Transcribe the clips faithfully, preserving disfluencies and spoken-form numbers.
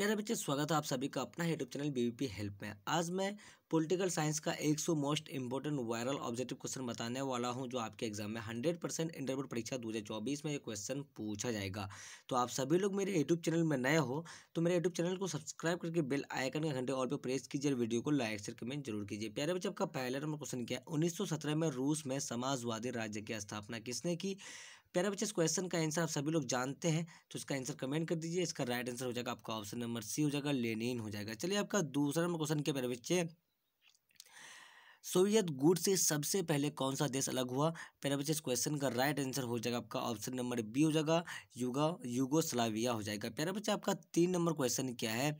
प्यारे बच्चे, स्वागत है आप सभी का अपना यूट्यूब चैनल बीबीपी हेल्प में। आज मैं पॉलिटिकल साइंस का सौ most important viral objective question बताने वाला हूं, जो आपके एग्जाम में सौ परसेंट इंटरव्यू परीक्षा दो हज़ार चौबीस में ये क्वेश्चन पूछा जाएगा। तो आप सभी लोग मेरे यूट्यूब चैनल में नए हो तो मेरे यूट्यूब चैनल को सब्सक्राइब करके बेल आइकन का घंटे और पे प्रेस कीजिए, वीडियो को लाइक शेयर कमेंट जरूर कीजिए। प्यारे बच्चे, आपका पहला नंबर क्वेश्चन क्या है, उन्नीस सौ सत्रह में रूस में समाजवादी राज्य की स्थापना किसने की? प्यारे बच्चे, इस क्वेश्चन का आंसर आप सभी लोग जानते हैं, तो इसका आंसर कमेंट कर दीजिए। इसका राइट आंसर हो जाएगा आपका ऑप्शन नंबर सी हो जाएगा, लेनिन हो जाएगा। चलिए आपका दूसरा नंबर क्वेश्चन क्या, प्यारे बच्चे, सोवियत गुट से सबसे पहले कौन सा देश अलग हुआ? प्यारे बच्चे, इस क्वेश्चन का राइट आंसर हो जाएगा आपका ऑप्शन नंबर बी हो जाएगा, युगा युगोस्लाविया हो जाएगा। प्यारे बच्चे, आपका तीन नंबर क्वेश्चन क्या है,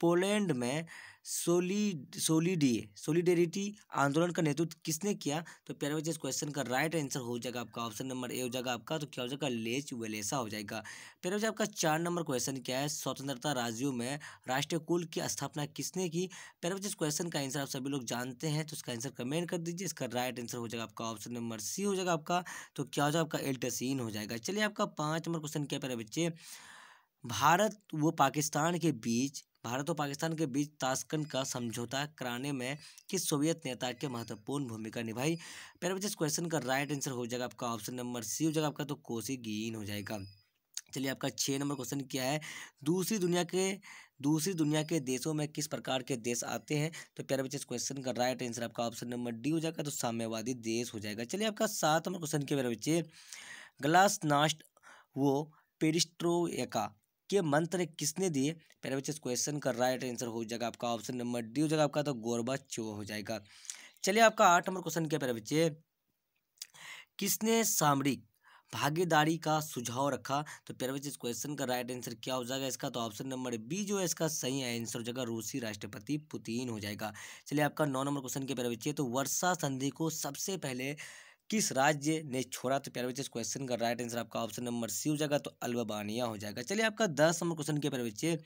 पोलैंड में सोली सोलिडी सोलिडेरिटी आंदोलन का नेतृत्व किसने किया? तो प्यारे बच्चे, इस क्वेश्चन का राइट आंसर हो जाएगा आपका ऑप्शन नंबर ए हो जाएगा आपका, तो क्या हो जाएगा, लेच वेलेसा हो जाएगा। प्यारे बच्चे, आपका चार नंबर क्वेश्चन क्या है, स्वतंत्रता राज्यों में राष्ट्रीय कुल की स्थापना किसने की? प्यारे बच्चे, इस क्वेश्चन का आंसर आप सभी लोग जानते हैं, तो इसका आंसर कमेंट कर दीजिए। इसका राइट आंसर हो जाएगा आपका ऑप्शन नंबर सी हो जाएगा आपका, तो क्या हो जाएगा आपका, एल्टसीन हो जाएगा। चलिए आपका पाँच नंबर क्वेश्चन क्या, प्यारे बच्चे, भारत व पाकिस्तान के बीच भारत और पाकिस्तान के बीच ताशकंद का समझौता कराने में किस सोवियत नेता की महत्वपूर्ण भूमिका निभाई? प्यारे बच्चे, इस क्वेश्चन का राइट आंसर हो जाएगा आपका ऑप्शन नंबर सी हो जाएगा आपका, तो कोसिगिन हो जाएगा। चलिए आपका छः नंबर क्वेश्चन क्या है, दूसरी दुनिया के दूसरी दुनिया के देशों में किस प्रकार के देश आते हैं? तो प्यारे बच्चे, इस क्वेश्चन का राइट आंसर आपका ऑप्शन नंबर डी हो जाएगा, तो साम्यवादी देश हो जाएगा। चलिए आपका सात नंबर क्वेश्चन क्या, प्यारे बच्चे, ग्लासनास्ट वो पेरिस्ट्रोइका के मंत्र किसने दिए? प्यारे बच्चे, इस क्वेश्चन का राइट आंसर हो जाएगा आपका ऑप्शन नंबर डी हो जाएगा आपका, तो गोर्बाचोव हो जाएगा। चलिए आपका आठ नंबर क्वेश्चन क्या, प्यारे बच्चे, किसने सामरिक भागीदारी का सुझाव रखा? तो प्यारे बच्चे, इस क्वेश्चन का राइट आंसर क्या हो जाएगा इसका, तो ऑप्शन नंबर बी जो है इसका सही आंसर हो जाएगा, रूसी राष्ट्रपति पुतिन हो जाएगा। चलिए आपका नौ नंबर क्वेश्चन क्या, प्यारे बच्चे, तो वर्षा संधि को सबसे पहले किस राज्य ने छोड़ा? तो प्यारे बच्चे, इस क्वेश्चन का राइट आंसर आपका ऑप्शन नंबर सी हो जाएगा, तो अल्बानिया हो जाएगा। चलिए आपका दस नंबर क्वेश्चन के, प्यारे बच्चे,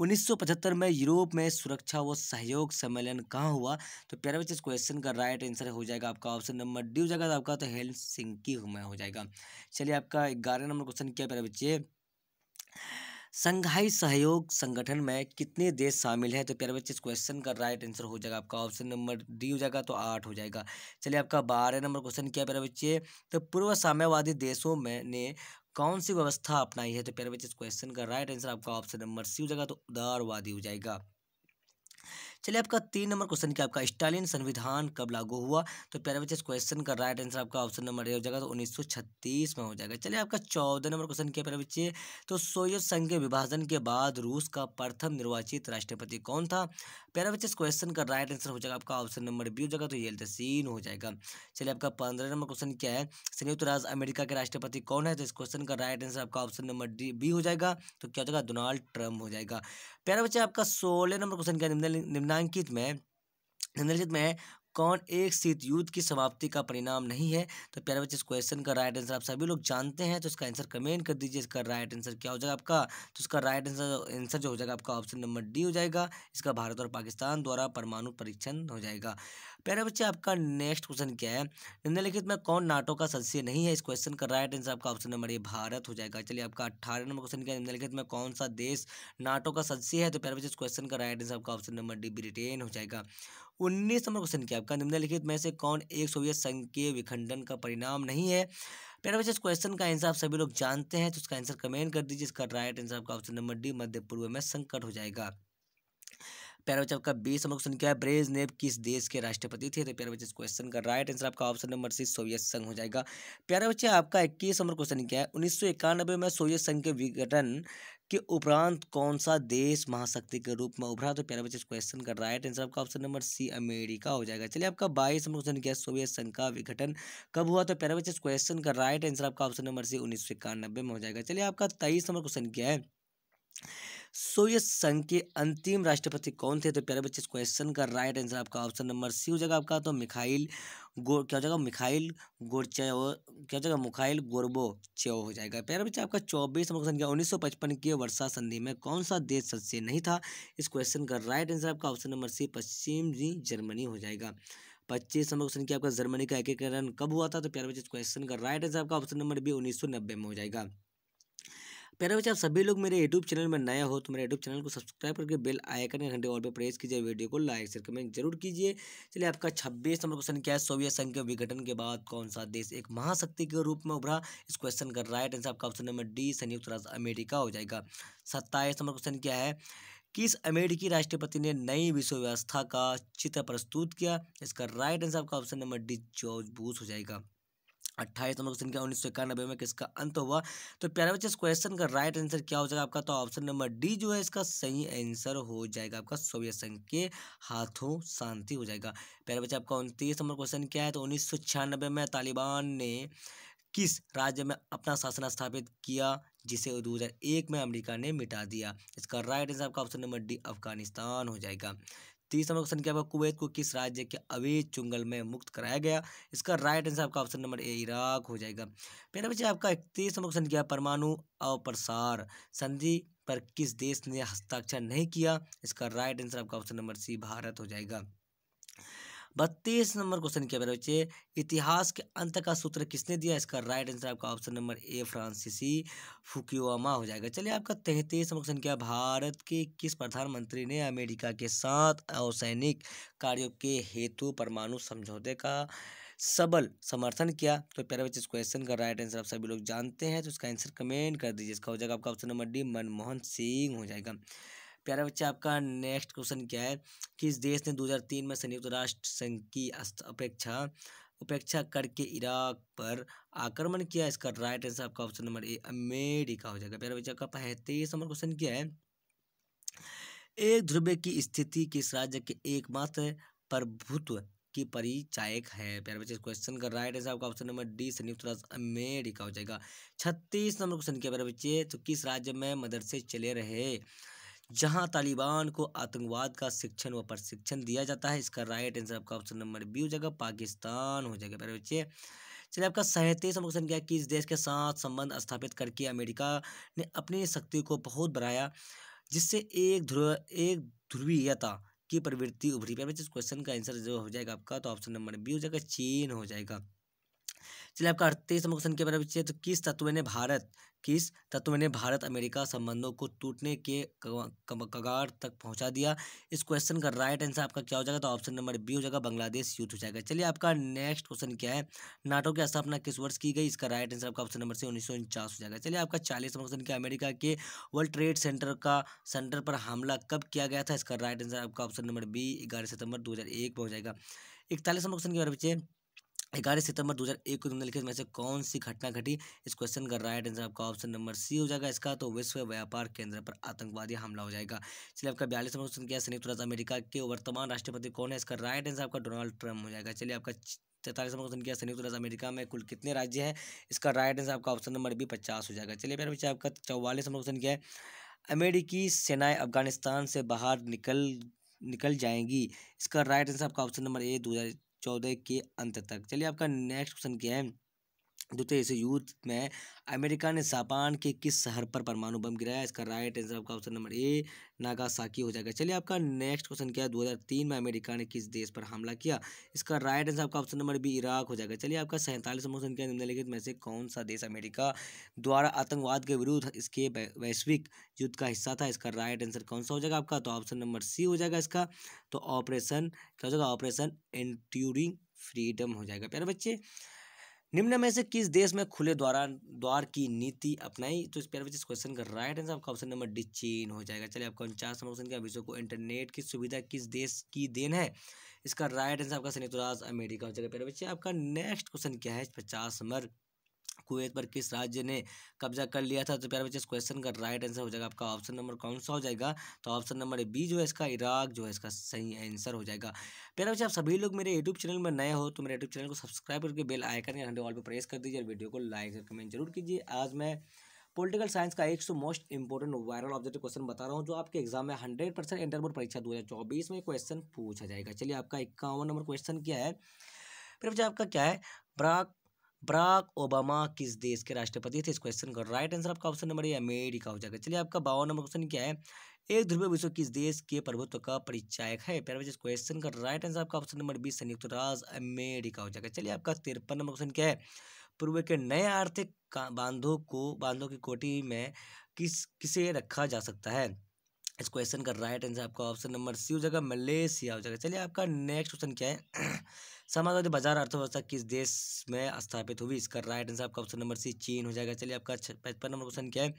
उन्नीस सौ पचहत्तर में यूरोप में सुरक्षा व सहयोग सम्मेलन कहाँ हुआ? तो प्यारे बच्चे, इस क्वेश्चन का राइट आंसर हो जाएगा आपका ऑप्शन नंबर डी हो जाएगा आपका, तो हेलसिंकी में हो जाएगा। चलिए आपका ग्यारह नंबर क्वेश्चन क्या, प्यारे बच्चे, शंघाई सहयोग संगठन में कितने देश शामिल हैं? तो प्यारे बच्चे, इस क्वेश्चन का राइट आंसर हो जाएगा आपका ऑप्शन नंबर डी हो जाएगा, तो आठ हो जाएगा। चलिए आपका बारह नंबर क्वेश्चन क्या, प्यारे बच्चे, तो पूर्व साम्यवादी देशों में ने कौन सी व्यवस्था अपनाई है? तो प्यारे बच्चे, इस क्वेश्चन का राइट आंसर आपका ऑप्शन नंबर सी हो जाएगा, तो उदारवादी हो जाएगा। चलिए आपका तीन नंबर क्वेश्चन क्या, आपका स्टालिन संविधान कब लागू हुआ? तो प्यारे बच्चे, इस क्वेश्चन का राइट आंसर आपका ऑप्शन नंबर ए हो जाएगा, तो उन्नीस सौ छत्तीस में हो जाएगा। चलिए आपका चौदह नंबर क्वेश्चन क्या, प्यारे बच्चे, तो सोवियत संघ के विभाजन के बाद रूस का प्रथम निर्वाचित राष्ट्रपति कौन था? प्यारे बच्चे, इस क्वेश्चन का राइट आंसर हो जाएगा आपका ऑप्शन नंबर बी हो जाएगा, तो येल्त्सिन हो जाएगा। चलिए आपका पंद्रह नंबर क्वेश्चन क्या है, संयुक्त राज्य अमेरिका के राष्ट्रपति कौन है? तो इस क्वेश्चन का राइट आंसर आपका ऑप्शन नंबर डी बी हो जाएगा, तो क्या हो जाएगा, डोनाल्ड ट्रम्प हो जाएगा। प्यारे बच्चे, आपका सोलह नंबर क्वेश्चन क्या, निम्नलिखित में निम्नलिखित में कौन एक शीत युद्ध की समाप्ति का परिणाम नहीं है? तो प्यारे बच्चे, इस क्वेश्चन का राइट आंसर आप सभी लोग जानते हैं, तो इसका आंसर कमेंट कर दीजिए। इसका राइट आंसर क्या हो जाएगा आपका, तो इसका राइट आंसर आंसर जो हो जाएगा आपका ऑप्शन नंबर डी हो जाएगा, इसका भारत और पाकिस्तान द्वारा परमाणु परीक्षण हो जाएगा। प्यारे बच्चे, आपका नेक्स्ट क्वेश्चन क्या है, निम्नलिखित में कौन नाटो का सदस्य नहीं है? इस क्वेश्चन का राइट आंसर आपका ऑप्शन नंबर ए भारत हो जाएगा। चलिए आपका अट्ठारह नंबर क्वेश्चन क्या है, निम्नलिखित में कौन सा देश नाटो का सदस्य है? तो प्यारे बच्चे, इस क्वेश्चन का राइट आंसर आपका ऑप्शन नंबर डी ब्रिटेन हो जाएगा। उन्नीस नंबर क्वेश्चन क्या, आपका निम्नलिखित में से कौन एक सोवियत संघ के विखंडन का परिणाम नहीं है? प्यारे बच्चे, इस क्वेश्चन का आंसर आप सभी लोग जानते हैं, तो इसका आंसर कमेंट कर दीजिए। इसका राइट आंसर आपका ऑप्शन नंबर डी मध्य पूर्व में संकट हो जाएगा। प्यारे बच्चे, आपका बीस नंबर क्वेश्चन क्या है, ब्रेजनेव किस देश के राष्ट्रपति थे? तो प्यारे बच्चे, इस क्वेश्चन का राइट आंसर आपका ऑप्शन नंबर सी सोवियत संघ हो जाएगा। प्यारे बच्चे, आपका इक्कीस नंबर क्वेश्चन क्या है, उन्नीस सौ इक्यानवे में सोवियत संघ के विघटन के उपरांत कौन सा देश महाशक्ति के रूप में उभरा? तो प्यारे बच्चे, इस क्वेश्चन का राइट आंसर आपका ऑप्शन नंबर सी अमेरिका हो जाएगा। चलिए आपका बाईस नंबर क्वेश्चन क्या है, सोवियत संघ का विघटन कब हुआ? तो प्यारे बच्चे, इस क्वेश्चन का राइट आंसर आपका ऑप्शन नंबर सी उन्नीस सौ इक्यानवे में हो जाएगा। चलिए आपका तेईस नंबर क्वेश्चन क्या है, सोवियत संघ के अंतिम राष्ट्रपति कौन थे? तो प्यारे बच्चे, इस क्वेश्चन का राइट आंसर आपका ऑप्शन नंबर सी हो जाएगा आपका, तो मिखाइल गो क्या हो जाएगा मिखाइल गोरचेव क्या हो जाएगा मिखाइल गोर्बाचोव हो जाएगा। प्यारे बच्चे, आपका चौबीस नंबर क्वेश्चन क्या, उन्नीस सौ पचपन की वर्षा संधि में कौन सा देश सदस्य नहीं था? इस क्वेश्चन का राइट आंसर आपका ऑप्शन नंबर सी पश्चिमी जर्मनी हो जाएगा। पच्चीस नंबर क्वेश्चन क्या, आपका जर्मनी का एकीकरण कब हुआ था? तो प्यारे बच्चे, इस क्वेश्चन का राइट आंसर आपका ऑप्शन नंबर बी उन्नीस सौ नब्बे में हो जाएगा। प्यारे बच्चे, आप सभी लोग मेरे यूट्यूब चैनल में नया हो तो मेरे यूट्यूब चैनल को सब्सक्राइब करके बेल आइकन या घंटे और पे प्रेस कीजिए, वीडियो को लाइक शेयर कमेंट जरूर कीजिए। चलिए, आपका छब्बीस नंबर क्वेश्चन क्या है, सोवियत संघ के विघटन के बाद कौन सा देश एक महाशक्ति के रूप में उभरा। इस क्वेश्चन का राइट आंसर आपका ऑप्शन नंबर डी संयुक्त राष्ट्र अमेरिका हो जाएगा। सत्ताईस नंबर क्वेश्चन क्या है, किस अमेरिकी राष्ट्रपति ने नई विश्व व्यवस्था का चित्र प्रस्तुत किया। इसका राइट आंसर आपका option number D George Bush हो जाएगा। अट्ठाईस नंबर क्वेश्चन क्या, उन्नीस सौ इक्यानवे में किसका अंत हुआ। तो प्यारे बच्चे, इस क्वेश्चन का राइट आंसर क्या हो जाएगा आपका, तो ऑप्शन नंबर डी जो है इसका सही आंसर हो जाएगा आपका, सोवियत संघ के हाथों शांति हो जाएगा। प्यारे बच्चे, आपका उनतीस नंबर क्वेश्चन क्या है, तो उन्नीस सौ छियानवे में तालिबान ने किस राज्य में अपना शासन स्थापित किया जिसे दो हज़ार एक में अमेरिका ने मिटा दिया। इसका राइट आंसर आपका ऑप्शन नंबर डी अफगानिस्तान हो जाएगा। तीस नंबर क्वेश्चन क्या है, कुवैत को किस राज्य के अवैध चुंगल में मुक्त कराया गया। इसका राइट आंसर आपका ऑप्शन नंबर ए इराक हो जाएगा। प्यारे बच्चे, आपका इकतीस नंबर क्वेश्चन क्या है, परमाणु अप्रसार संधि पर किस देश ने हस्ताक्षर नहीं किया। इसका राइट आंसर आपका ऑप्शन नंबर सी भारत हो जाएगा। बत्तीस नंबर क्वेश्चन क्या है बच्चे, इतिहास के अंत का सूत्र किसने दिया। इसका राइट आंसर आपका option number A Francis Fukuyama हो जाएगा। चलिए, आपका तैंतीस नंबर क्वेश्चन क्या है, भारत के किस प्रधानमंत्री ने अमेरिका के साथ असैनिक कार्यों के हेतु परमाणु समझौते का सबल समर्थन किया। तो प्यारे बच्चे, इस क्वेश्चन का राइट आंसर आप सभी लोग जानते हैं, तो इसका आंसर कमेंट कर दीजिए। इसका हो जाएगा आपका option number D Manmohan Singh हो जाएगा। प्यारे बच्चे, आपका नेक्स्ट क्वेश्चन क्या है, किस देश ने दो हज़ार तीन में संयुक्त राष्ट्र संघ की अपेक्षा उपेक्षा करके इराक पर आक्रमण किया। इसका राइट आंसर आपका ऑप्शन नंबर ए अमेरिका हो जाएगा। प्यारे बच्चे, आपका पैंतीस नंबर क्वेश्चन क्या है, एक ध्रुव की स्थिति किस राज्य के एकमात्र प्रभुत्व की परिचायक है। प्यारे बच्चे, क्वेश्चन का राइट आंसर आपका ऑप्शन नंबर डी संयुक्त राष्ट्र अमेरिका हो जाएगा। छत्तीस नंबर क्वेश्चन क्या है प्यारे बच्चे, तो किस राज्य में मदरसे चले रहे जहां तालिबान को आतंकवाद का शिक्षण व प्रशिक्षण दिया जाता है। इसका राइट आंसर आपका ऑप्शन नंबर बी हो जाएगा, पाकिस्तान हो जाएगा। प्यारे बच्चे, चलिए, आपका सैंतीस नंबर क्वेश्चन क्या है, किस देश के साथ संबंध स्थापित करके अमेरिका ने अपनी शक्ति को बहुत बढ़ाया जिससे एक ध्रुव एक ध्रुवीयता की प्रवृत्ति उभरी। प्यारे बच्चे, इस क्वेश्चन का आंसर जो हो जाएगा आपका, तो ऑप्शन नंबर बी हो जाएगा, चीन हो जाएगा। चलिए, आपका अड़तीस नंबर क्वेश्चन के बारे में पूछिए, तो किस तत्व ने भारत किस तत्व ने भारत अमेरिका संबंधों को टूटने के कगार तक पहुंचा दिया। इस क्वेश्चन का राइट आंसर आपका क्या हो जाएगा, तो ऑप्शन नंबर बी हो जाएगा, बांग्लादेश युद्ध हो जाएगा। चलिए, आपका नेक्स्ट क्वेश्चन क्या है, नाटो की स्थापना किस वर्ष की गई। इसका राइट आंसर आपका ऑप्शन नंबर सी उन्नीस सौ उनचास हो जाएगा। चलिए, आपका चालीस नंबर क्वेश्चन क्या, अमेरिका के वर्ल्ड ट्रेड सेंटर का सेंटर पर हमला कब किया गया था। इसका राइट आंसर आपका ऑप्शन नंबर बी ग्यारह सितंबर दो हज़ार एक में हो जाएगा। इकतालीस नंबर क्वेश्चन के बारे में पूछिए, ग्यारह सितंबर दो हज़ार एक को निम्नलिखित में से कौन सी घटना घटी। इस क्वेश्चन का राइट आंसर आपका ऑप्शन नंबर सी हो जाएगा। इसका तो विश्व व्यापार केंद्र पर आतंकवादी हमला हो जाएगा। चलिए, आपका बयालीस नंबर क्वेश्चन क्या है, संयुक्त राज्य अमेरिका के वर्तमान राष्ट्रपति कौन है। इसका राइट आंसर आपका डोनाल्ड ट्रम्प हो जाएगा। चलिए, आपका तैंतालीस नंबर क्वेश्चन क्या, संयुक्त राज्य अमेरिका में कुल कितने राज्य हैं। इसका राइट आंसर आपका ऑप्शन नंबर बी पचास हो जाएगा। चलिए, प्यारे बच्चे, आपका चौवालीस नंबर क्वेश्चन क्या है, अमेरिकी सेनाएं अफगानिस्तान से बाहर निकल निकल जाएंगी। इसका राइट आंसर आपका ऑप्शन नंबर ए दो हज़ार चौदह के अंत तक। चलिए, आपका नेक्स्ट क्वेश्चन क्या है, द्वितीय विश्व युद्ध में अमेरिका ने जापान के किस शहर पर परमाणु बम गिराया। इसका राइट आंसर आपका ऑप्शन नंबर ए नागासाकी हो जाएगा। चलिए, आपका नेक्स्ट क्वेश्चन क्या है, दो हज़ार तीन में अमेरिका ने किस देश पर हमला किया। इसका राइट आंसर आपका ऑप्शन नंबर बी इराक हो जाएगा। चलिए, आपका सैंतालीस नंबर क्वेश्चन क्या है, निम्नलिखित में से कौन सा देश अमेरिका द्वारा आतंकवाद के विरुद्ध इसके वैश्विक युद्ध का हिस्सा था। इसका राइट आंसर कौन सा हो जाएगा आपका, तो ऑप्शन नंबर सी हो जाएगा। इसका तो ऑपरेशन क्या हो जाएगा, ऑपरेशन एंड्यूरिंग फ्रीडम हो जाएगा। प्यारे बच्चे, निम्न में से किस देश में खुले द्वारा द्वार की नीति अपनाई। तो इस प्यारे बच्चे, इस क्वेश्चन का राइट आंसर आपका ऑप्शन नंबर डी चीन हो जाएगा। चलिए, आपका उनचास नंबर क्वेश्चन क्या, विश्व को इंटरनेट की सुविधा किस देश की देन है। इसका राइट आंसर आपका संयुक्त राज्य अमेरिका हो जाएगा। प्यारे बच्चे, आपका नेक्स्ट क्वेश्चन क्या है, पचास नंबर कुवैत पर किस राज्य ने कब्जा कर लिया था। तो प्यारे बच्चे, इस क्वेश्चन का राइट आंसर हो जाएगा आपका ऑप्शन नंबर कौन सा हो जाएगा, तो ऑप्शन नंबर बी जो है इसका इराक जो है इसका सही आंसर हो जाएगा। प्यारे बच्चे, आप सभी लोग मेरे यूट्यूब चैनल में नए हो तो मेरे यूट्यूब चैनल को सब्सक्राइब करके बेल आइकन या घंटे ऑल पर प्रेस कर दीजिए और वीडियो को लाइक और कमेंट जरूर कीजिए। आज मैं पॉलिटिकल साइंस का एक सौ most important viral objective question बता रहा हूँ जो आपके एग्जाम में हंड्रेड परसेंट इंटर बोर्ड परीक्षा दो हज़ार चौबीस में क्वेश्चन पूछा जाएगा। चलिए, आपका इक्यावन नंबर क्वेश्चन क्या है, प्यारे बच्चे, आपका क्या है, बराक बराक ओबामा किस देश के राष्ट्रपति थे। इस क्वेश्चन का राइट आंसर आपका ऑप्शन नंबर ए अमेरिका हो जाएगा। चलिए, आपका बावन नंबर क्वेश्चन क्या है, एक ध्रुव विश्व किस देश के प्रभुत्व का परिचायक है। प्यारे बच्चे, इस क्वेश्चन का राइट आंसर आपका ऑप्शन नंबर बी संयुक्त राज्य अमेरिका हो जाएगा। चलिए, आपका तिरपन नंबर क्वेश्चन क्या है, पूर्व के नए आर्थिक बांधों को बांधों की कोटि में किस किसे रखा जा सकता है। इस क्वेश्चन का राइट आंसर आपका ऑप्शन नंबर सी हो जाएगा, मलेशिया हो जाएगा। चलिए आपका नेक्स्ट क्वेश्चन क्या है, समाजवादी बाजार अर्थव्यवस्था किस देश में स्थापित हुई। इसका राइट आंसर आपका ऑप्शन नंबर सी चीन हो जाएगा। चलिए आपका पचपन नंबर क्वेश्चन क्या है,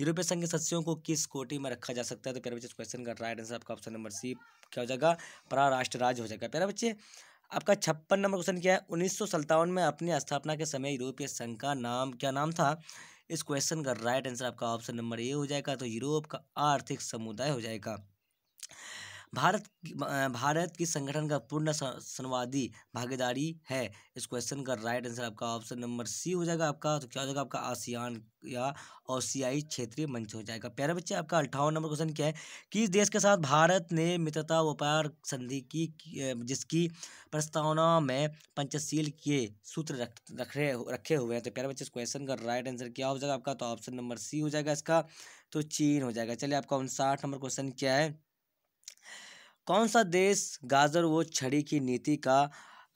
यूरोपीय संघ के सदस्यों को किस कोटि में रखा जा सकता है। तो प्यारे बच्चे इस क्वेश्चन का राइट आंसर आपका ऑप्शन नंबर सी क्या हो जाएगा, परराष्ट्र राज्य हो जाएगा। प्यारे बच्चे आपका छप्पन नंबर क्वेश्चन क्या है, उन्नीस सौ सत्तावन में अपनी स्थापना के समय यूरोपीय संघ का नाम क्या नाम था। इस क्वेश्चन का राइट आंसर आपका ऑप्शन नंबर ए हो जाएगा, तो यूरोप का आर्थिक समुदाय हो जाएगा। भारत भारत की संगठन का पूर्ण संवादी भागीदारी है। इस क्वेश्चन का राइट आंसर आपका ऑप्शन नंबर सी हो जाएगा। आपका तो क्या हो जाएगा, आपका आसियान या ओशियाई क्षेत्रीय मंच हो जाएगा। प्यारे बच्चे आपका अट्ठावन नंबर क्वेश्चन क्या है, किस देश के साथ भारत ने मित्रता व्यापार संधि की जिसकी प्रस्तावना में पंचशील के सूत्र रख रखे रखे हुए हैं। तो प्यारे बच्चे इस क्वेश्चन का राइट आंसर क्या हो जाएगा आपका, तो ऑप्शन नंबर सी हो जाएगा इसका, तो चीन हो जाएगा। चलिए आपका उनसाठ नंबर क्वेश्चन क्या है, कौन सा देश गाजर व छड़ी की नीति का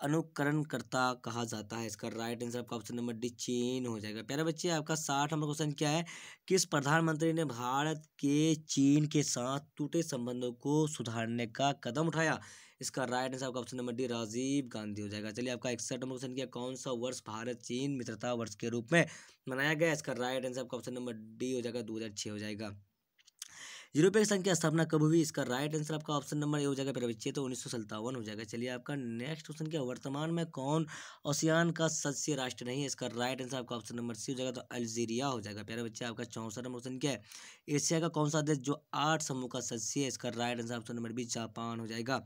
अनुकरण करता कहा जाता है। इसका राइट आंसर आपका ऑप्शन नंबर डी चीन हो जाएगा। प्यारे बच्चे आपका साठ नंबर क्वेश्चन क्या है, किस प्रधानमंत्री ने भारत के चीन के साथ टूटे संबंधों को सुधारने का कदम उठाया। इसका राइट आंसर आपका option number D Rajiv Gandhi हो जाएगा। चलिए आपका इकसठ नंबर क्वेश्चन क्या, कौन सा वर्ष भारत चीन मित्रता वर्ष के रूप में मनाया गया। इसका राइट आंसर आपका ऑप्शन नंबर डी हो जाएगा, दो हज़ार छः हो जाएगा। यूरोपीय संघ की स्थापना कब हुई। इसका राइट आंसर आपका ऑप्शन नंबर ए हो जाएगा। प्यारे बच्चे तो उन्नीस सौ सत्तावन हो जाएगा। चलिए आपका नेक्स्ट क्वेश्चन क्या, वर्तमान में कौन ओशियान का सदस्य राष्ट्र नहीं है। इसका राइट आंसर आपका ऑप्शन नंबर सी हो जाएगा, तो अल्जीरिया हो जाएगा। प्यारे बच्चे आपका चौंसठ नंबर क्वेश्चन क्या है, एशिया का कौन सा देश जो आठ समूह का सदस्य है। इसका right answer option number B Japan हो जाएगा।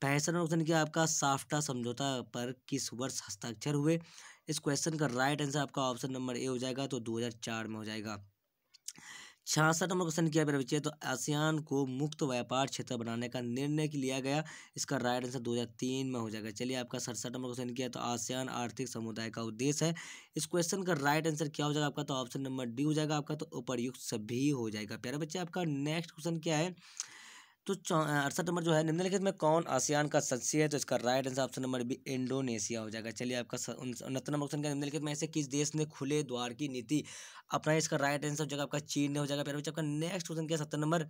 पैंसठ नंबर क्वेश्चन क्या आपका, साफ्टा समझौता पर किस वर्ष हस्ताक्षर हुए। इस क्वेश्चन का राइट आंसर आपका ऑप्शन नंबर ए हो जाएगा, तो दो हज़ार चार में हो जाएगा। छियासठ नंबर क्वेश्चन किया मेरे बच्चे, तो आसियान को मुक्त व्यापार क्षेत्र बनाने का निर्णय लिया गया। इसका राइट आंसर दो हज़ार तीन में हो जाएगा। चलिए आपका सड़सठ नंबर क्वेश्चन किया, तो आसियान आर्थिक समुदाय का उद्देश्य है। इस क्वेश्चन का राइट आंसर क्या हो जाएगा आपका, तो ऑप्शन नंबर डी हो जाएगा आपका, तो उपर्युक्त सभी हो जाएगा। प्यारे बच्चे आपका नेक्स्ट क्वेश्चन क्या है, तो अड़सठ नंबर जो है, निम्नलिखित में कौन आसियान का सदस्य है। तो इसका right answer option number B Indonesia हो जाएगा। चलिए आपका उनहत्तर नंबर क्वेश्चन का, निम्नलिखित में से किस देश ने खुले द्वार की नीति अपनाई। इसका राइट आंसर हो जाएगा आपका चीन ने हो जाएगा। प्यारे बच्चे आपका नेक्स्ट क्वेश्चन क्या, सत्तर नंबर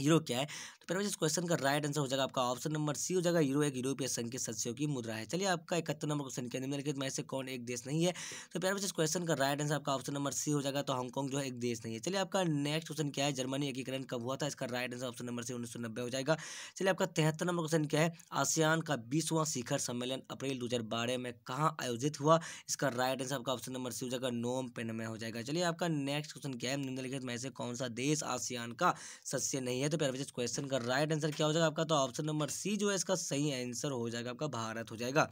यूरो क्या है। तो प्यारे बच्चे इस क्वेश्चन का राइट आंसर हो जाएगा आपका ऑप्शन नंबर सी हो जाएगा, यूरो एक यूरोपीय संघ के सदस्यों की मुद्रा है। चलिए आपका इकहत्तर नंबर क्वेश्चन क्या, निम्नलिखित में से कौन एक देश नहीं है। तो प्यारे बच्चे इस क्वेश्चन का राइट आंसर आपका ऑप्शन नंबर सी हो जाएगा, तो हांगकांग जो है एक देश नहीं है। चलिए आपका नेक्स्ट क्वेश्चन क्या है, जर्मनी एकीकरण कब हुआ था। इसका right answer option number C उन्नीस सौ नब्बे हो जाएगा। चलिए आपका तिहत्तर नंबर क्वेश्चन क्या है, आसियान का बीसवां शिखर सम्मेलन अप्रैल दो हज़ार बारह में कहाँ आयोजित हुआ। इसका राइट आंसर आपका ऑप्शन नंबर सी हो जाएगा, नोम पेन में हो जाएगा। चलिए आपका नेक्स्ट क्वेश्चन क्या है, निम्नलिखित में से कौन सा देश आसियान का सदस्य नहीं है। तो प्यारे बच्चे इस क्वेश्चन का राइट आंसर क्या हो जाएगा आपका, तो ऑप्शन नंबर सी जो है इसका सही आंसर हो जाएगा आपका भारत हो जाएगा।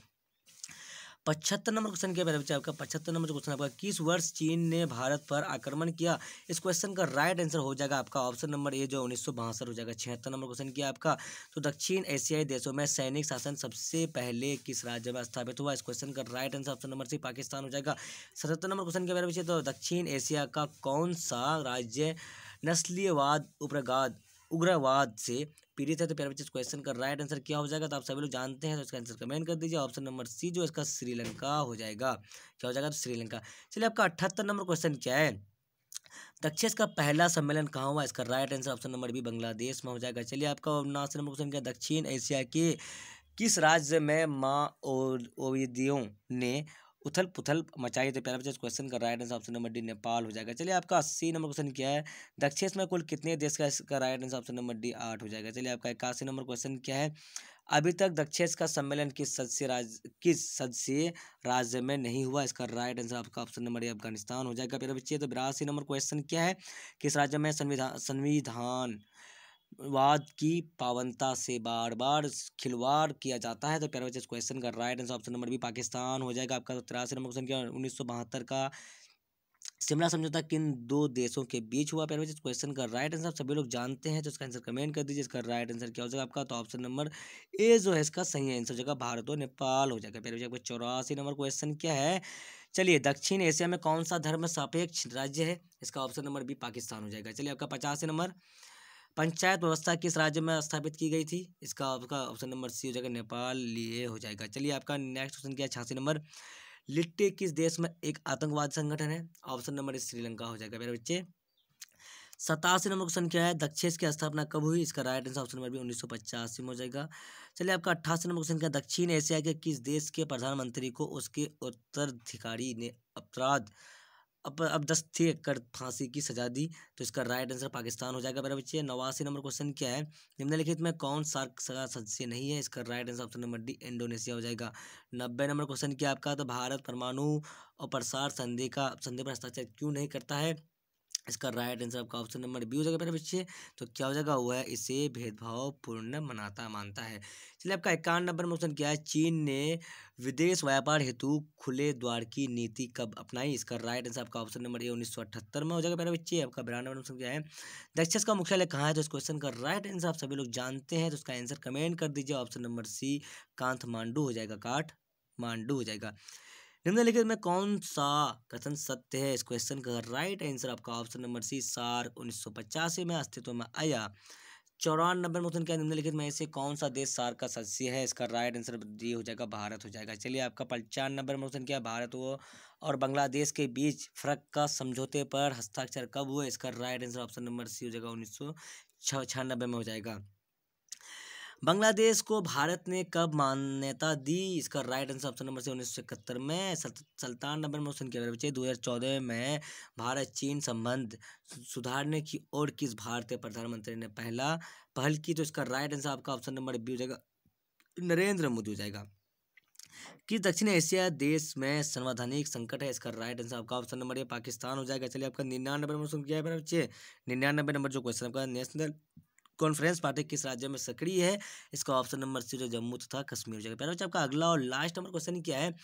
पचहत्तर नंबर क्वेश्चन क्या प्यारे बच्चे आपका, पचहत्तर नंबर क्वेश्चन आपका, किस वर्ष चीन ने भारत पर आक्रमण किया। इस क्वेश्चन का राइट आंसर हो जाएगा आपका ऑप्शन नंबर ए जो उन्नीस सौ बासठ हो जाएगा। छिहत्तर नंबर क्वेश्चन किया आपका, तो दक्षिण एशियाई देशों में सैनिक शासन सबसे पहले किस राज्य में स्थापित हुआ। इस क्वेश्चन का right answer option number C Pakistan हो जाएगा। सतहत्तर नंबर क्वेश्चन क्या प्यारे बच्चे, तो दक्षिण एशिया का कौन सा राज्य नस्लीयवाद उग्रवाद उग्रवाद से पीड़ित है। तो प्यारे बच्चे इस क्वेश्चन का राइट आंसर क्या हो जाएगा, तो आप सभी लोग जानते हैं, तो इसका आंसर कमेंट कर दीजिए। ऑप्शन नंबर सी जो इसका श्रीलंका हो जाएगा। क्या हो जाएगा, तो श्रीलंका। चलिए आपका अठहत्तर नंबर क्वेश्चन क्या है, दक्षिण का पहला सम्मेलन कहाँ हुआ। इसका right answer option number B Bangladesh में हो जाएगा। चलिए आपका उनासी नंबर क्वेश्चन क्या, दक्षिण एशिया के किस राज्य में माओवादियों ने उथल पुथल मचाई। तो प्यारे बच्चे इस क्वेश्चन का right answer option number D Nepal हो जाएगा। चलिए आपका अस्सी नंबर क्वेश्चन क्या है, दक्षिण में कुल कितने देश का। इसका right answer option number D आठ हो जाएगा। चलिए आपका इक्यासी नंबर क्वेश्चन क्या है, अभी तक दक्षिण का सम्मेलन किस सदस्य राज्य किस सदस्य राज्य में नहीं हुआ। इसका राइट आंसर आपका ऑप्शन नंबर ए अफगानिस्तान हो जाएगा। प्यारे बच्चे तो बिरासी नंबर क्वेश्चन क्या है, किस राज्य में संविधान संविधान वाद की पाबंदता से बार बार खिलवाड़ किया जाता है। तो प्यारे बच्चे इस क्वेश्चन का right answer option number B Pakistan हो जाएगा। आपका तो तिरासी नंबर क्वेश्चन क्या, उन्नीस सौ बहत्तर का शिमला समझौता किन दो देशों के बीच हुआ। प्यारे बच्चे इस क्वेश्चन का राइट आंसर आप सभी लोग जानते हैं, तो इसका आंसर कमेंट कर दीजिए। इसका राइट आंसर क्या हो जाएगा आपका, तो ऑप्शन नंबर ए जो है इसका सही आंसर हो जाएगा, भारत और नेपाल हो जाएगा। प्यारे बच्चे आपका चौरासी नंबर क्वेश्चन क्या है, चलिए दक्षिण एशिया में कौन सा धर्म सापेक्ष राज्य है। इसका ऑप्शन नंबर बी पाकिस्तान हो जाएगा। चलिए आपका पचासी नंबर, पंचायत व्यवस्था किस राज्य में स्थापित की गई थी। इसका आपका ऑप्शन नंबर सी हो जाएगा, नेपाल लिए हो जाएगा। चलिए आपका नेक्स्ट क्वेश्चन क्या है, छियासी नंबर, लिट्टी किस देश में एक आतंकवाद संगठन है। ऑप्शन नंबर श्रीलंका हो जाएगा। मेरे बच्चे सतासी नंबर क्वेश्चन क्या है, दक्षेस की स्थापना कब हुई, इसका राइट आंसर ऑप्शन नंबर भी उन्नीस सौ पचासी में हो जाएगा। चलिए आपका अट्ठासी नंबर क्वेश्चन क्या है, दक्षिण एशिया के किस देश के प्रधानमंत्री को उसके उत्तराधिकारी ने अपराध अब अब दस थी एकड़ फांसी की सजा दी, तो इसका राइट आंसर पाकिस्तान हो जाएगा मेरे बच्चे। नवासी नंबर क्वेश्चन क्या है, निम्नलिखित में कौन सार्क सदस्य नहीं है, इसका right answer option number D Indonesia हो जाएगा। नब्बे नंबर क्वेश्चन क्या आपका, तो भारत परमाणु और प्रसार संधि का संधि पर हस्ताक्षर क्यों नहीं करता है, इसका राइट आंसर आपका ऑप्शन नंबर बी हो जाएगा मेरे बच्चे। तो क्या हो जाएगा, हुआ है इसे भेदभावपूर्ण मनाता मानता है। चलिए आपका इक्यावन नंबर क्वेश्चन क्या है, चीन ने विदेश व्यापार हेतु खुले द्वार की नीति कब अपनाई, इसका राइट आंसर आपका ऑप्शन नंबर ए उन्नीस सौ अठहत्तर में हो जाएगा मेरे बच्चे। आपका बानवे नंबर क्वेश्चन क्या है, दक्षेस का मुख्यालय कहाँ है, तो इस क्वेश्चन का राइट आंसर आप सभी लोग जानते हैं, तो उसका आंसर कमेंट कर दीजिए, ऑप्शन नंबर सी काठमांडू हो जाएगा, काठमांडू हो जाएगा। निम्नलिखित में कौन सा कथन सत्य है, इस क्वेश्चन का राइट आंसर आपका ऑप्शन नंबर सी सार उन्नीस सौ पचासी में अस्तित्व में आया। चौरान नंबर क्वेश्चन क्या, निम्नलिखित में ऐसे कौन सा देश सार का सदस्य है, इसका राइट आंसर डी हो जाएगा, भारत हो जाएगा। चलिए आपका पंचान नंबर क्वेश्चन क्या, भारत वो और बांग्लादेश के बीच फरक्का समझौते पर हस्ताक्षर कब हुए, इसका right answer option number C हो जाएगा उन्नीस सौ छियानबे में हो जाएगा। बांग्लादेश को भारत ने कब मान्यता दी, इसका राइट आंसर ऑप्शन नंबर से उन्नीस सौ इकहत्तर में। सल्तान नंबर में क्वेश्चन किया बच्चे, दो हज़ार चौदह में भारत चीन संबंध सुधारने की ओर किस भारतीय प्रधानमंत्री ने पहला पहल की, तो इसका राइट आंसर आपका ऑप्शन नंबर बी हो जाएगा, नरेंद्र मोदी हो जाएगा। किस दक्षिण एशिया देश में संवैधानिक संकट है, इसका राइट आंसर आपका ऑप्शन नंबर ए पाकिस्तान हो जाएगा। चलिए आपका निन्यानवे नंबर क्वेश्चन किया बच्चे, निन्यानवे नंबर जो क्वेश्चन आपका, नेशनल कॉन्फ्रेंस पार्टी किस राज्य में सक्रिय है, इसका ऑप्शन नंबर सी जो जम्मू तथा कश्मीर जगह पर। आपका अगला और लास्ट नंबर क्वेश्चन क्या है,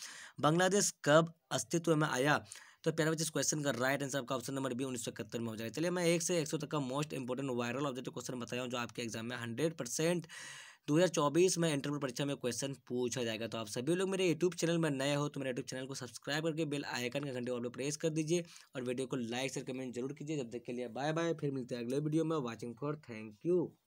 बांग्लादेश कब अस्तित्व में आया, तो प्यारे बच्चे इस क्वेश्चन का राइट आंसर आपका ऑप्शन नंबर बी उन्नीस सौ इकहत्तर में हो जाएगा। चलिए मैं एक से एक सौ तक का most important viral objective question बताया हूँ, जो आपके एग्जाम में हंड्रेड परसेंट दो हज़ार चौबीस में इंटरव्यू परीक्षा में क्वेश्चन पूछा जाएगा। तो आप सभी लोग मेरे यूट्यूब चैनल में नए हो तो मेरे यूट्यूब चैनल को सब्सक्राइब करके बेल आइकन का घंटे और प्रेस कर दीजिए और वीडियो को लाइक और कमेंट जरूर कीजिए। जब तक के लिए बाय बाय, फिर मिलते हैं अगले वीडियो में। Watching for, thank you.